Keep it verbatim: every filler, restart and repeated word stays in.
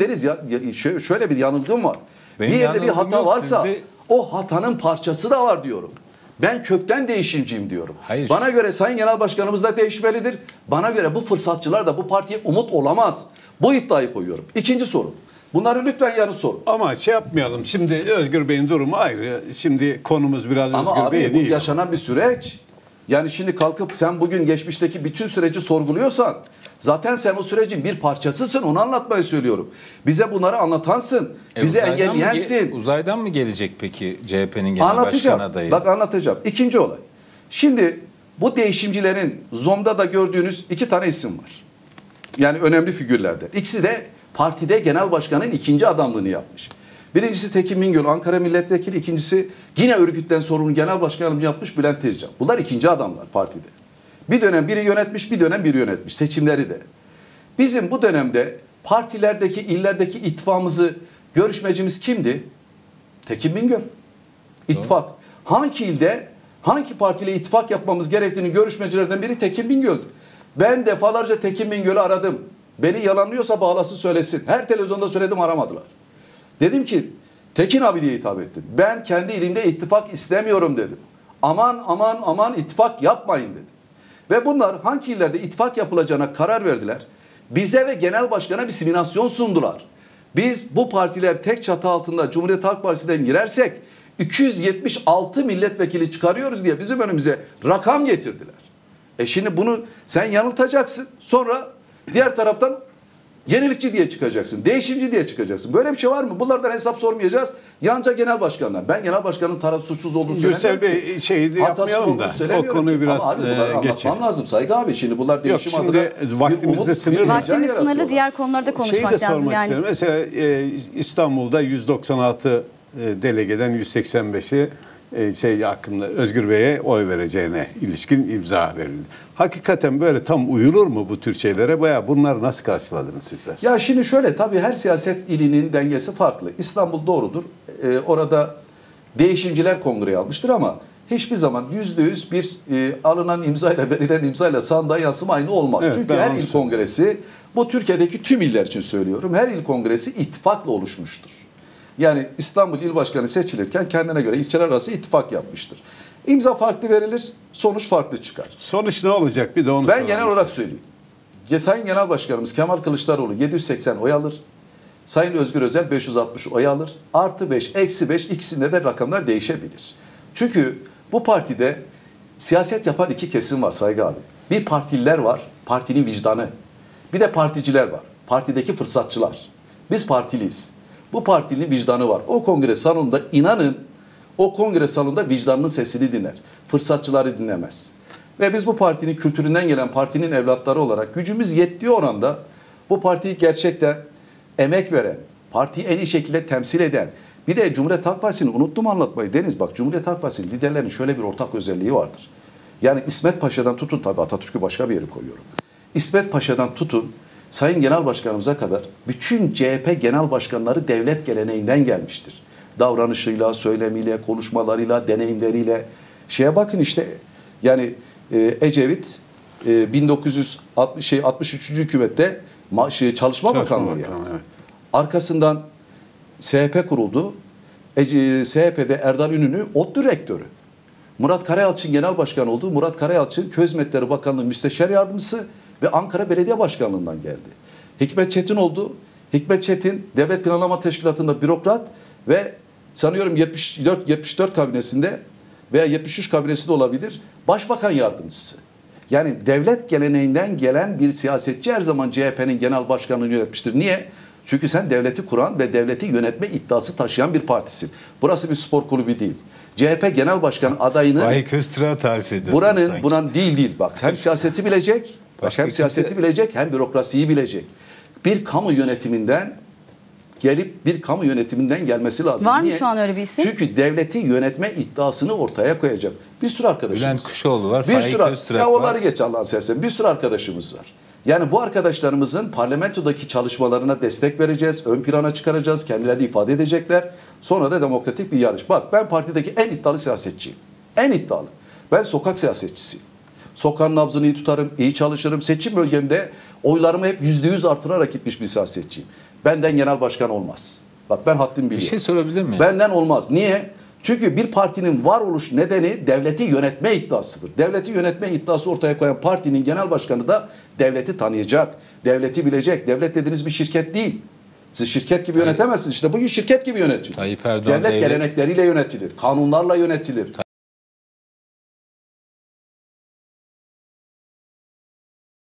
deriz ya, şöyle bir yanılgım var. Benim bir yerde bir hata yok, varsa sizde... o hatanın parçası da var diyorum. Ben kökten değişimciyim diyorum. Hayır. Bana göre Sayın Genel Başkanımız da değişmelidir. Bana göre bu fırsatçılar da bu partiye umut olamaz. Bu iddiayı koyuyorum. İkinci soru. Bunları lütfen yarın sorun. Ama şey yapmayalım. Şimdi Özgür Bey'in durumu ayrı. Şimdi konumuz biraz Ama Özgür Bey değil. Ama abi bu yaşanan bir süreç. Yani şimdi kalkıp sen bugün geçmişteki bütün süreci sorguluyorsan zaten sen o sürecin bir parçasısın. Onu anlatmayı söylüyorum. Bize bunları anlatansın. E bize engelleyensin. Mı, uzaydan mı gelecek peki C H P'nin genel anlatacağım. başkan adayı? Bak anlatacağım. İkinci olay. Şimdi bu değişimcilerin Zom'da da gördüğünüz iki tane isim var. Yani önemli figürlerden. İkisi de partide genel başkanın ikinci adamlığını yapmış. Birincisi Tekin Bingöl, Ankara milletvekili. İkincisi yine örgütten sorumlu genel başkanımız yapmış Bülent Tezcan. Bunlar ikinci adamlar partide. Bir dönem biri yönetmiş, bir dönem biri yönetmiş. Seçimleri de. Bizim bu dönemde partilerdeki, illerdeki ittifakımızı görüşmecimiz kimdi? Tekin Bingöl. İttifak. Doğru. Hangi ilde, hangi partiyle ittifak yapmamız gerektiğini görüşmecilerden biri Tekin Bingöl'dü. Ben defalarca Tekin Bingöl'ü aradım. Beni yalanlıyorsa bağlasın söylesin. Her televizyonda söyledim, aramadılar. Dedim ki Tekin abi diye hitap ettim. Ben kendi ilimde ittifak istemiyorum dedim. Aman aman aman ittifak yapmayın dedim. Ve bunlar hangi illerde ittifak yapılacağına karar verdiler. Bize ve genel başkana bir simülasyon sundular. Biz bu partiler tek çatı altında Cumhuriyet Halk Partisi'den girersek iki yüz yetmiş altı milletvekili çıkarıyoruz diye bizim önümüze rakam getirdiler. E şimdi bunu sen yanıltacaksın. Sonra diğer taraftan yenilikçi diye çıkacaksın. Değişimci diye çıkacaksın. Böyle bir şey var mı? Bunlardan hesap sormayacağız. Yalnızca genel başkanlar. Ben genel başkanın taraf suçsuz olduğunu söylemiyorum. Gürsel Bey şeyi yapmayalım da o konuyu biraz abi, e, geçelim. lazım Saygı abi. Şimdi bunlar değişim Yok, şimdi adına vaktimiz de sınırlı. Vaktimiz sınırlı. Diğer konularda konuşmak lazım. Şeyi de sormak yani. isterim. Mesela e, İstanbul'da yüz doksan altı e, delegeden yüz seksen beşi e, şey hakkında Özgür Bey'e oy vereceğine ilişkin imza verildi. Hakikaten böyle tam uyulur mu bu tür şeylere? Bayağı bunları nasıl karşıladınız sizler? Ya şimdi şöyle, tabii her siyaset ilinin dengesi farklı. İstanbul doğrudur. Ee, orada değişimciler kongreye almıştır ama hiçbir zaman yüzde yüz bir e, alınan imzayla verilen imzayla sandığa yansıma aynı olmaz. Evet, çünkü her il kongresi, bu Türkiye'deki tüm iller için söylüyorum, her il kongresi ittifakla oluşmuştur. Yani İstanbul İl Başkanı seçilirken kendine göre ilçeler arası ittifak yapmıştır. İmza farklı verilir, sonuç farklı çıkar. Sonuç ne olacak? Bir de onu Ben genel olarak söyleyeyim. Sayın Genel Başkanımız Kemal Kılıçdaroğlu yedi yüz seksen oy alır. Sayın Özgür Özel beş yüz altmış oy alır. Artı beş, eksi beş, ikisinde de rakamlar değişebilir. Çünkü bu partide siyaset yapan iki kesim var Saygı abi. Bir partililer var, partinin vicdanı. Bir de particiler var, partideki fırsatçılar. Biz partiliyiz. Bu partinin vicdanı var. O kongre salonunda inanın, o kongre salonunda vicdanının sesini dinler. Fırsatçıları dinlemez. Ve biz bu partinin kültüründen gelen partinin evlatları olarak gücümüz yettiği oranda bu partiyi gerçekten emek veren, partiyi en iyi şekilde temsil eden, bir de Cumhuriyet Halk Partisi'ni unuttum anlatmayı Deniz. Bak Cumhuriyet Halk Partisi'nin liderlerinin şöyle bir ortak özelliği vardır. Yani İsmet Paşa'dan tutun, tabii Atatürk'ü başka bir yere koyuyorum. İsmet Paşa'dan tutun Sayın Genel Başkanımıza kadar bütün C H P genel başkanları devlet geleneğinden gelmiştir. Davranışıyla, söylemiyle, konuşmalarıyla, deneyimleriyle. Şeye bakın işte, yani e, Ecevit e, bin dokuz yüz altmış, şey, altmış üç. hükümette ma, şey, Çalışma, Çalışma Bakanlığı yaptı. Yani. Evet. Arkasından C H P kuruldu. E, e, C H P'de Erdal Ünlü ot direktörü. Murat Karayalçın genel başkan oldu. Murat Karayalçın Köy Hizmetleri Bakanlığı müsteşar yardımcısı ve Ankara Belediye Başkanlığı'ndan geldi. Hikmet Çetin oldu. Hikmet Çetin Devlet Planlama Teşkilatı'nda bürokrat ve sanıyorum yetmiş dört, yetmiş dört kabinesinde veya yetmiş üç kabinesinde olabilir başbakan yardımcısı. Yani devlet geleneğinden gelen bir siyasetçi her zaman C H P'nin genel başkanlığını yönetmiştir. Niye? Çünkü sen devleti kuran ve devleti yönetme iddiası taşıyan bir partisin. Burası bir spor kulübü değil. C H P genel başkan adayını... Faik Öztürk'e tarif ediyorsun buranın, sanki. Buranın değil değil bak. Hem siyaseti bilecek... Başka hem siyaseti kimse... bilecek hem bürokrasiyi bilecek. Bir kamu yönetiminden gelip bir kamu yönetiminden gelmesi lazım. Var mı Niye? şu an öyle bir isim? Çünkü devleti yönetme iddiasını ortaya koyacak. Bir sürü arkadaşımız Gülen var. Bülent Kuşoğlu var. Bir sürü ar ya onları var. geç Allah'ın sersen. Bir sürü arkadaşımız var. Yani bu arkadaşlarımızın parlamentodaki çalışmalarına destek vereceğiz. Ön plana çıkaracağız. Kendilerini ifade edecekler. Sonra da demokratik bir yarış. Bak ben partideki en iddialı siyasetçiyim. En iddialı. Ben sokak siyasetçisiyim. Sokağın nabzını iyi tutarım, iyi çalışırım. Seçim bölgemde oylarımı hep yüzde yüz artırarak gitmiş bir siyasetçiyim. Benden genel başkan olmaz. Bak ben haddim biliyorum. Bir şey sorabilir miyim? Benden olmaz. Niye? Çünkü bir partinin varoluş nedeni devleti yönetme iddiasıdır. Devleti yönetme iddiası ortaya koyan partinin genel başkanı da devleti tanıyacak, devleti bilecek. Devlet dediğiniz bir şirket değil. Siz şirket gibi yönetemezsiniz. İşte bugün şirket gibi yönetiyor. Tayyip Erdoğan devlet gelenekleriyle yönetilir, kanunlarla yönetilir.